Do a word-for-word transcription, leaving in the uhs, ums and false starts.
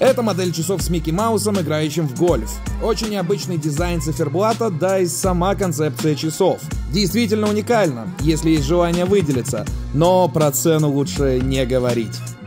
Это модель часов с Микки Маусом, играющим в гольф. Очень необычный дизайн циферблата, да и сама концепция часов. Действительно уникально, если есть желание выделиться, но про цену лучше не говорить.